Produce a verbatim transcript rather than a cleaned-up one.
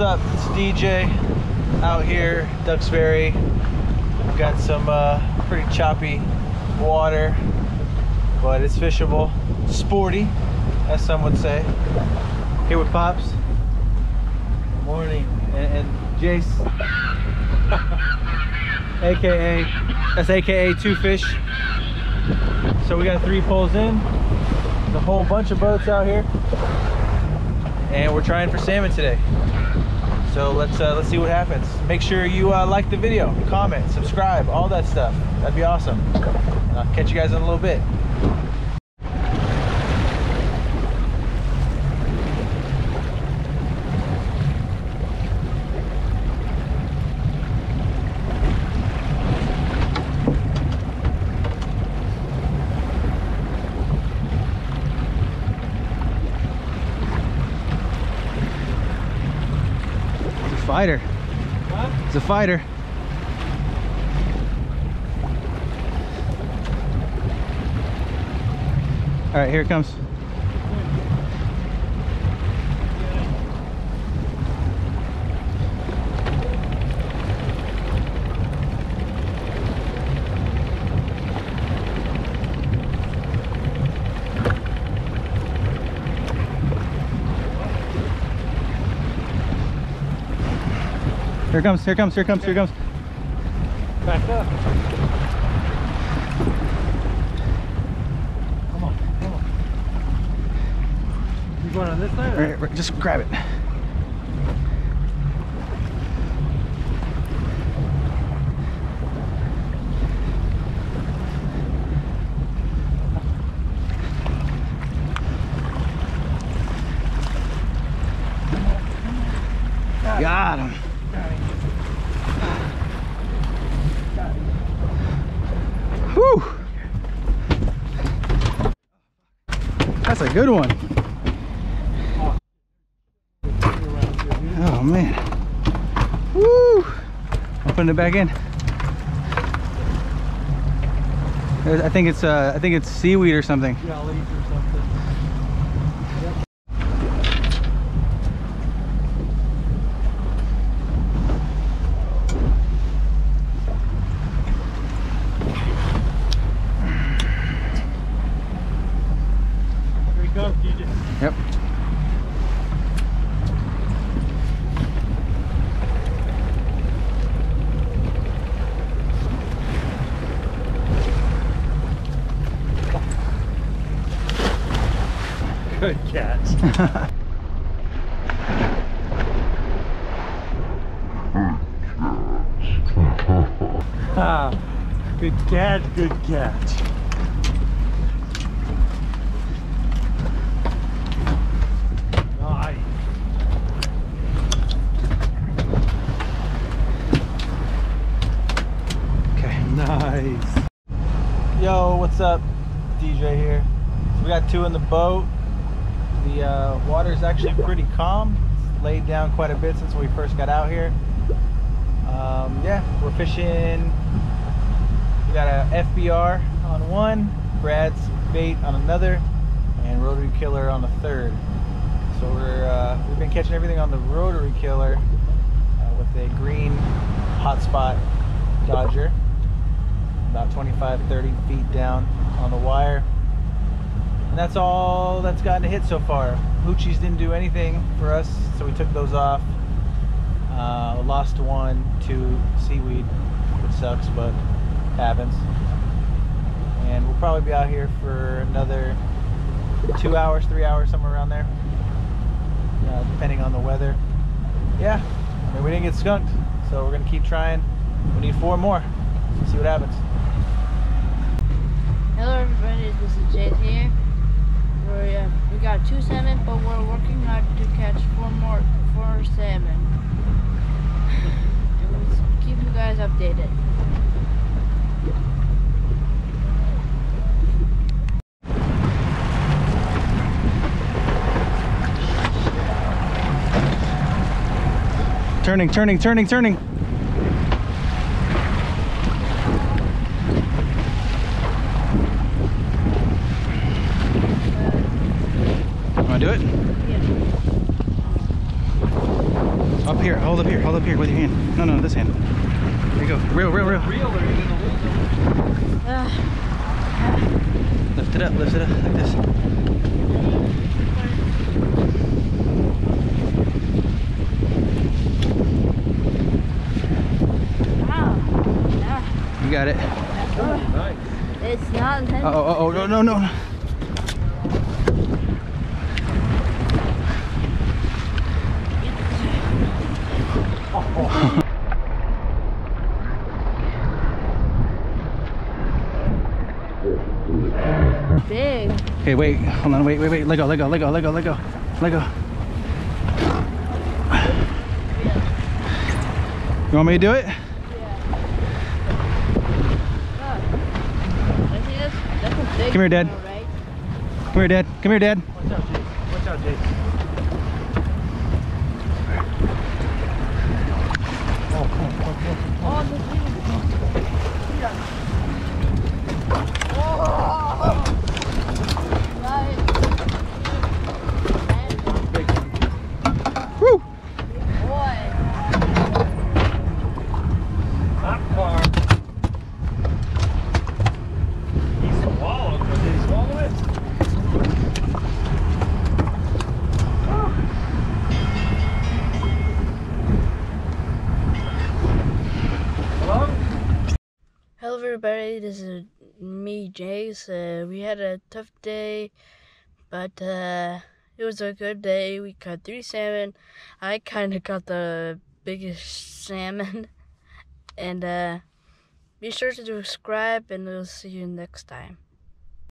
What's up? It's D J out here, Duxbury. We've got some uh, pretty choppy water, but it's fishable. Sporty, as some would say. Here with Pops. Good morning. And, and Jace. A K A That's A K A Two Fish. So we got three poles in. There's a whole bunch of boats out here. And we're trying for salmon today. So let's uh, let's see what happens. Make sure you uh, like the video, comment, subscribe, all that stuff. That'd be awesome. And I'll catch you guys in a little bit. Fighter. Huh? It's a fighter. All right, here it comes. Here comes, here comes, here comes, here comes. Back up. Come on, come on. You going on this side? Right, right, just grab it. Got him. Got him. Whew. That's a good one. Oh man. Woo! I'm putting it back in. I think it's uh I think it's seaweed or something. Yeah, leaves or something. Yep. Good catch. Good catch, good catch. Nice. Yo, what's up? D J here. We got two in the boat. The uh, water is actually pretty calm. It's laid down quite a bit since we first got out here. Um, yeah, we're fishing. We got a F B R on one, Brad's bait on another, and Rotary Killer on the third. So we're uh, we've been catching everything on the Rotary Killer uh, with a green hotspot dodger. About twenty-five, thirty feet down on the wire. And that's all that's gotten a hit so far. Hoochies didn't do anything for us, so we took those off. Uh, lost one to seaweed, which sucks, but happens. And we'll probably be out here for another two hours, three hours, somewhere around there, uh, depending on the weather. Yeah, I mean, we didn't get skunked, so we're gonna keep trying. We need four more, see what happens. Hello everybody, this is Jade here. We uh, we got two salmon, but we're working hard to catch four more four salmon. And we'll keep you guys updated. Turning, turning, turning, turning. Do it? Yeah. Up here, hold up here, hold up here with your hand. No, no, this hand. There you go. Reel, reel, reel. Reel or even the wheel. Lift it up, lift it up like this. Wow. You got it. Nice. It's not intense. Uh oh, uh oh, no, no, no. Big. Okay, wait, hold on, wait, wait, wait, let go, let go, let go, let go, let go, let go. You want me to do it? Yeah. Come here, Dad. Come here, Dad. Come here, Dad. Watch out, Jace. Watch out, Jace. Everybody, this is me, Jace. Uh, we had a tough day, but uh, it was a good day. We caught three salmon. I kind of caught the biggest salmon. And uh, be sure to subscribe, and we'll see you next time.